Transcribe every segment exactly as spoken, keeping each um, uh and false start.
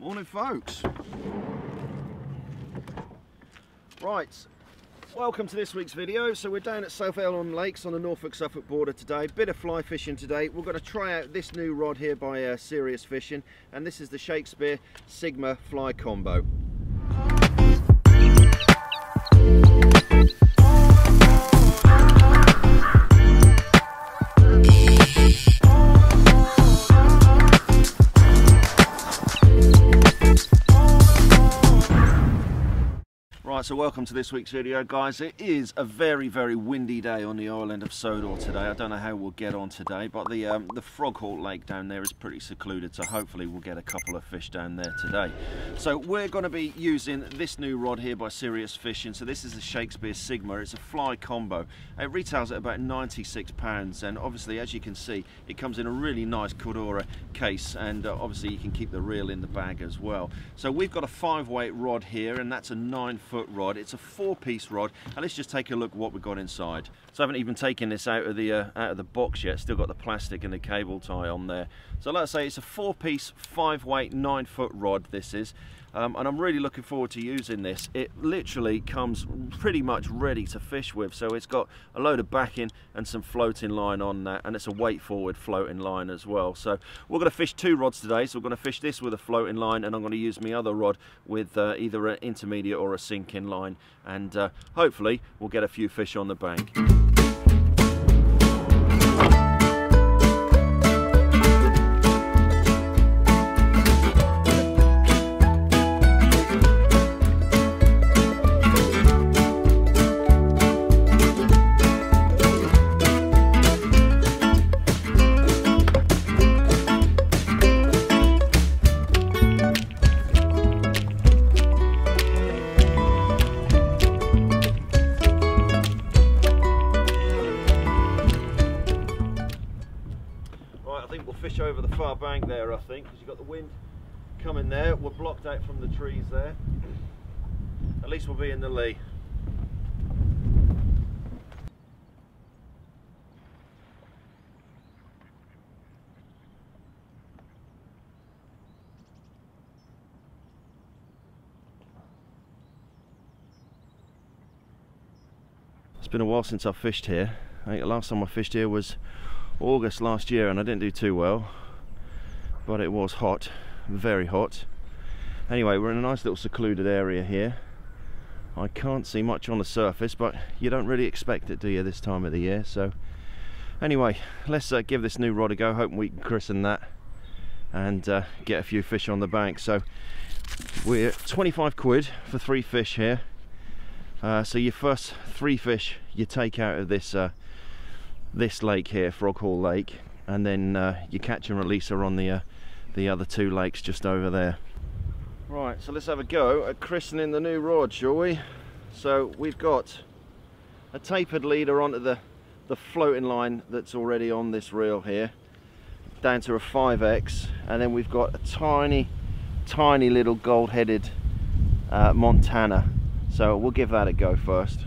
Morning, folks. Right, welcome to this week's video. So we're down at South Elmham Lakes on the Norfolk-Suffolk border today. Bit of fly fishing today. We're going to try out this new rod here by uh, Serious Fishing, and this is the Shakespeare Sigma Fly Combo. So welcome to this week's video, guys. It is a very very windy day on the island of Sodor today. I don't know how we'll get on today, but the um, the Frog Hall Lake down there is pretty secluded, so hopefully we'll get a couple of fish down there today. So we're going to be using this new rod here by Serious Fishing. So this is the Shakespeare Sigma. It's a fly combo. It retails at about ninety-six pounds, and obviously, as you can see, it comes in a really nice Cordura case, and uh, obviously you can keep the reel in the bag as well. So we've got a five weight rod here, and that's a nine foot rod. It's a four-piece rod, and let's just take a look what we've got inside. So I haven't even taken this out of the uh, out of the box yet. Still got the plastic and the cable tie on there. So let's say it's a four-piece, five-weight, nine-foot rod. This is, um, and I'm really looking forward to using this. It literally comes pretty much ready to fish with. So it's got a load of backing and some floating line on that, and it's a weight-forward floating line as well. So we're going to fish two rods today. So we're going to fish this with a floating line, and I'm going to use my other rod with uh, either an intermediate or a sinking line, and uh, hopefully we'll get a few fish on the bank. Over the far bank there, I think, because you've got the wind coming there. We're blocked out from the trees there. At least we'll be in the lee. It's been a while since I've fished here. I think the last time I fished here was August last year, and I didn't do too well, but it was hot, very hot. Anyway, we're in a nice little secluded area here. I can't see much on the surface, but you don't really expect it, do you, this time of the year? So anyway, let's uh, give this new rod a go, hoping we can christen that and uh, get a few fish on the bank. So we're twenty-five quid for three fish here. Uh, so your first three fish you take out of this uh, this lake here, Frog Hall Lake, and then uh, you catch and release her on the uh, the other two lakes just over there. Right, so let's have a go at christening the new rod, shall we? So we've got a tapered leader onto the the floating line that's already on this reel here, down to a five X, and then we've got a tiny tiny little gold-headed uh, Montana. So we'll give that a go first.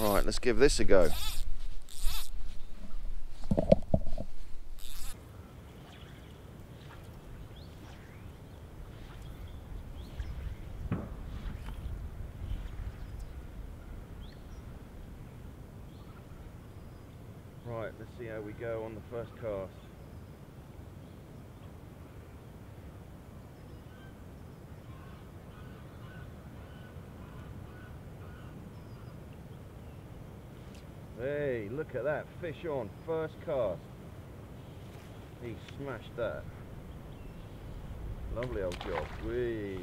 Alright, let's give this a go. Right, let's see how we go on the first cast. Hey, look at that, fish on, first cast. He smashed that. Lovely old job. Whee.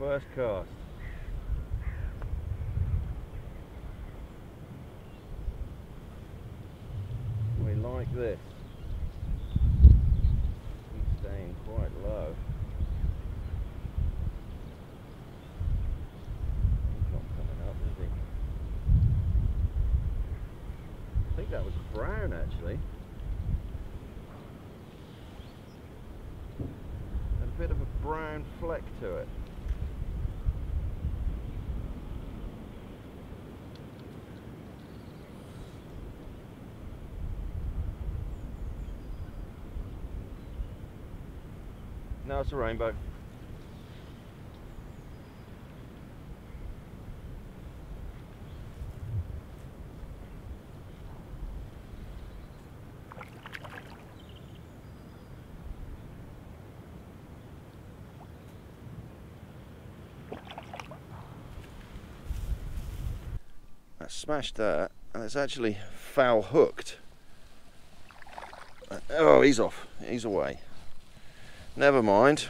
First cast. We like this. that was brown actually. Had a bit of a brown fleck to it. Now it's a rainbow. I smashed that, and it's actually foul hooked. Oh, he's off. He's away. Never mind.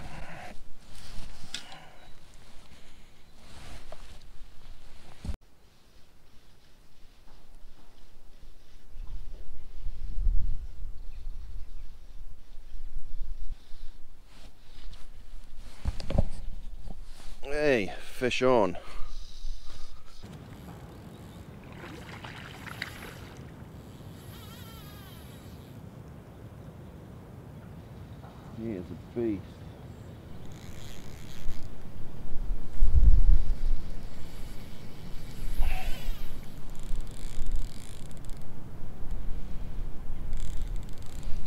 Hey, fish on. He is a beast.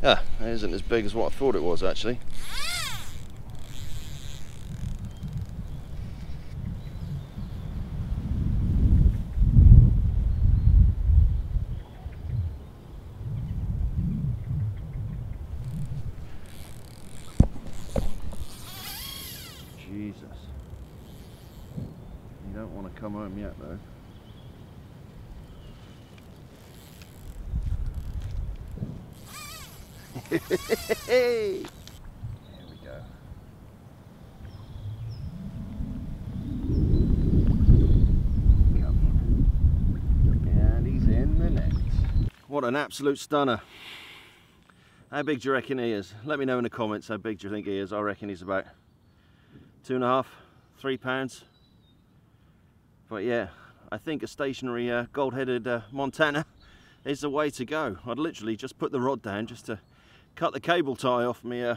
Ah, it isn't as big as what I thought it was actually. Jesus. You don't want to come home yet though. Here we go. And he's in the net. What an absolute stunner. How big do you reckon he is? Let me know in the comments how big do you think he is. I reckon he's about two and a half, three pounds. But yeah, I think a stationary uh, gold-headed uh, Montana is the way to go. I'd literally just put the rod down just to cut the cable tie off me, uh,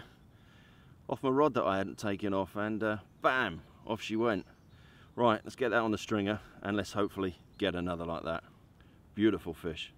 off my rod that I hadn't taken off, and uh, bam, off she went. Right, let's get that on the stringer and let's hopefully get another like that. Beautiful fish.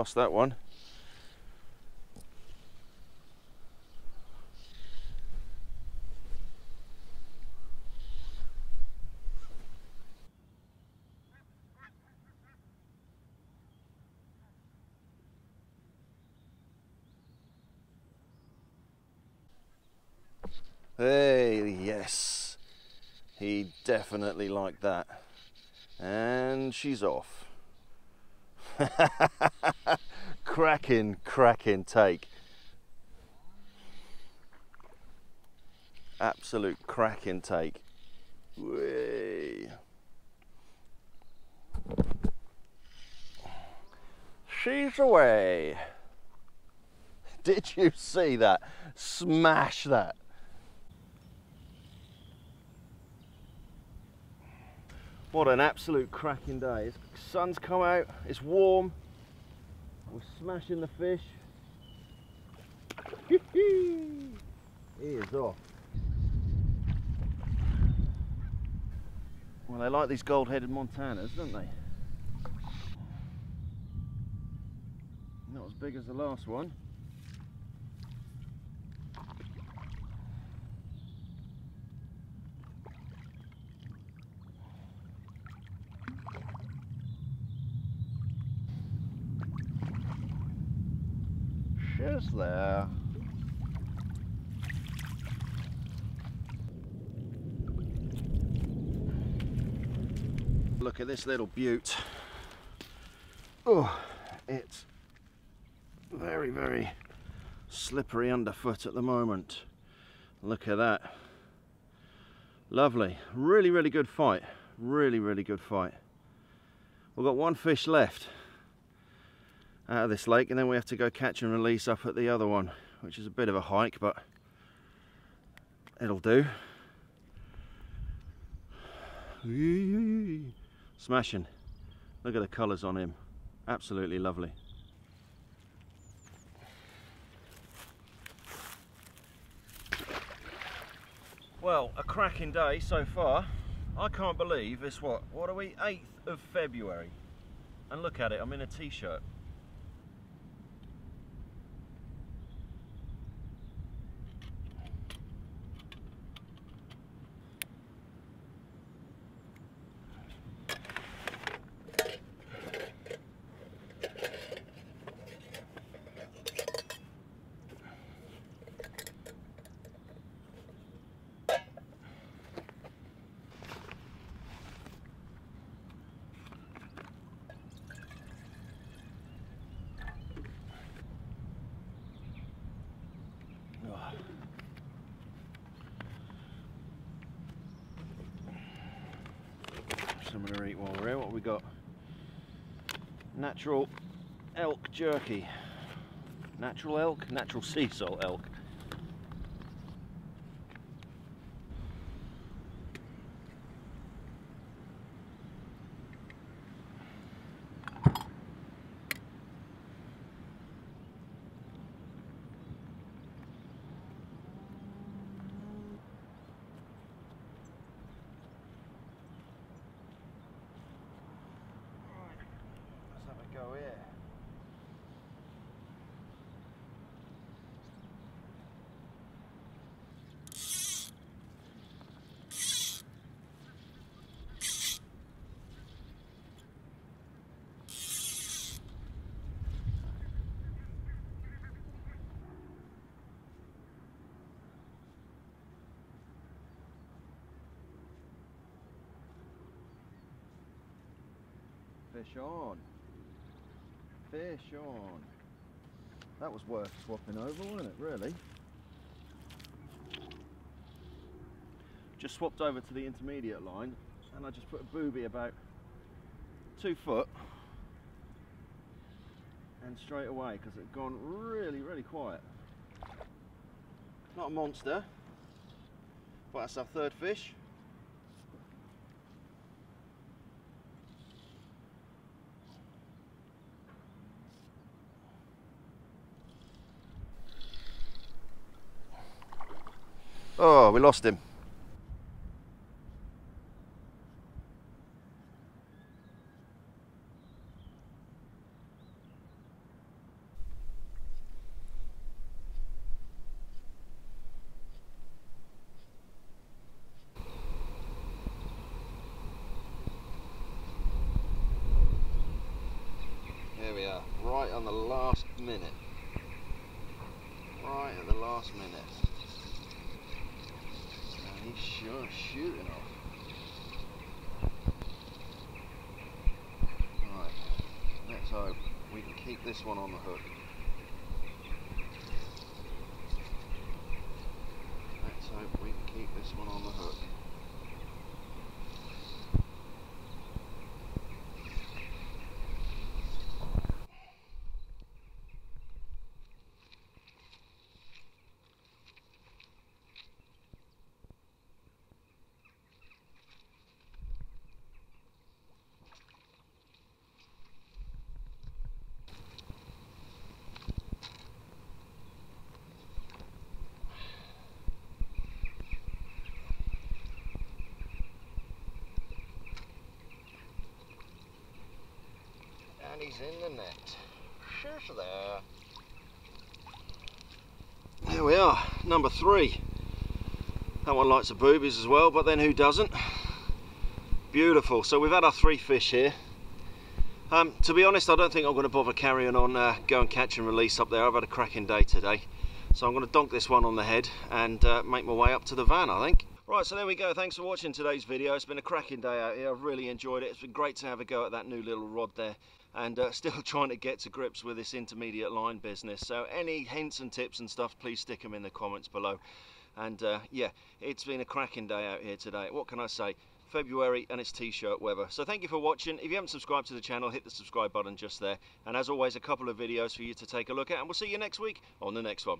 Lost that one. Hey, yes, he definitely liked that, and she's off. Cracking, cracking take. Absolute cracking take. Whee. She's away. Did you see that? Smash that. What an absolute cracking day. The sun's come out, it's warm, we're smashing the fish. He is off. Well, they like these gold-headed Montanas, don't they? Not as big as the last one. Just there. Look at this little beaut. Oh, it's very, very slippery underfoot at the moment. Look at that. Lovely. Really, really good fight. Really, really good fight. We've got one fish left out of this lake, and then we have to go catch and release up at the other one, which is a bit of a hike, but it'll do. Smashing. Look at the colours on him. Absolutely lovely. Well, a cracking day so far. I can't believe it's what? What are we? eighth of February. And look at it, I'm in a t-shirt. I'm going to eat while we're here. What have we got? Natural elk jerky. Natural elk? Natural sea salt elk. Go here. Fish on. Fish on. That was worth swapping over, wasn't it, really? Just swapped over to the intermediate line, and I just put a booby about two foot, and straight away, because it had gone really, really quiet. Not a monster, but that's our third fish. Oh, we lost him. There we are, right on the last minute. Right at the last minute. He's sure shooting off. Right, let's hope we can keep this one on the hook. Let's hope we can keep this one on the hook. He's in the net. Sure, there. There we are, number three. That one likes the boobies as well, but then who doesn't? Beautiful. So we've had our three fish here. Um, to be honest, I don't think I'm going to bother carrying on, uh, go and catch and release up there. I've had a cracking day today. So I'm going to donk this one on the head and uh, make my way up to the van, I think. Right, so there we go. Thanks for watching today's video. It's been a cracking day out here. I've really enjoyed it. It's been great to have a go at that new little rod there, and uh, still trying to get to grips with this intermediate line business. So any hints and tips and stuff, please stick them in the comments below. And uh, yeah, it's been a cracking day out here today. What can I say? February, and it's t-shirt weather. So thank you for watching. If you haven't subscribed to the channel, hit the subscribe button just there. And as always, a couple of videos for you to take a look at, and we'll see you next week on the next one.